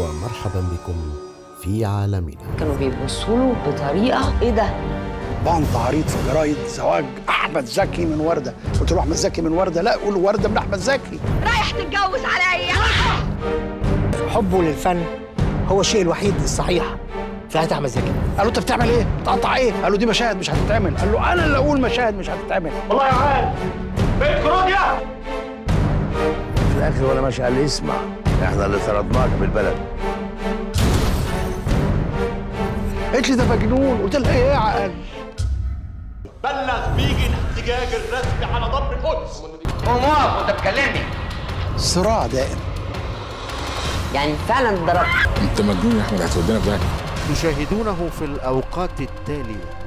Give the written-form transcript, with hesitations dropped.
ومرحبا بكم في عالمنا. كانوا بيبصوا له بطريقه ايه ده؟ طبعا تعريض في جرايد زواج احمد زكي من ورده، قلت له احمد زكي من ورده، لا قول ورده من احمد زكي. رايح تتجوز عليا. حبه للفن هو الشيء الوحيد الصحيح في حياه احمد زكي. قال له انت بتعمل ايه؟ بتقطع ايه؟ قال له دي مشاهد مش هتتعمل، قال له انا اللي اقول مشاهد مش هتتعمل. والله يا عال بيت كروديا. في الاخر وانا ماشي قال لي اسمع احنا اللي طردناك من البلد. قالت لي ده مجنون، قلت لها ايه يا عقل؟ بلغ بيجي الاحتجاج الرسمي على ضرب القدس. قوم وانت بتكلمني. صراع دائم. يعني فعلا ضربت. انت مجنون يا احمد، هتودينا في داهيه. تشاهدونه في الاوقات التاليه.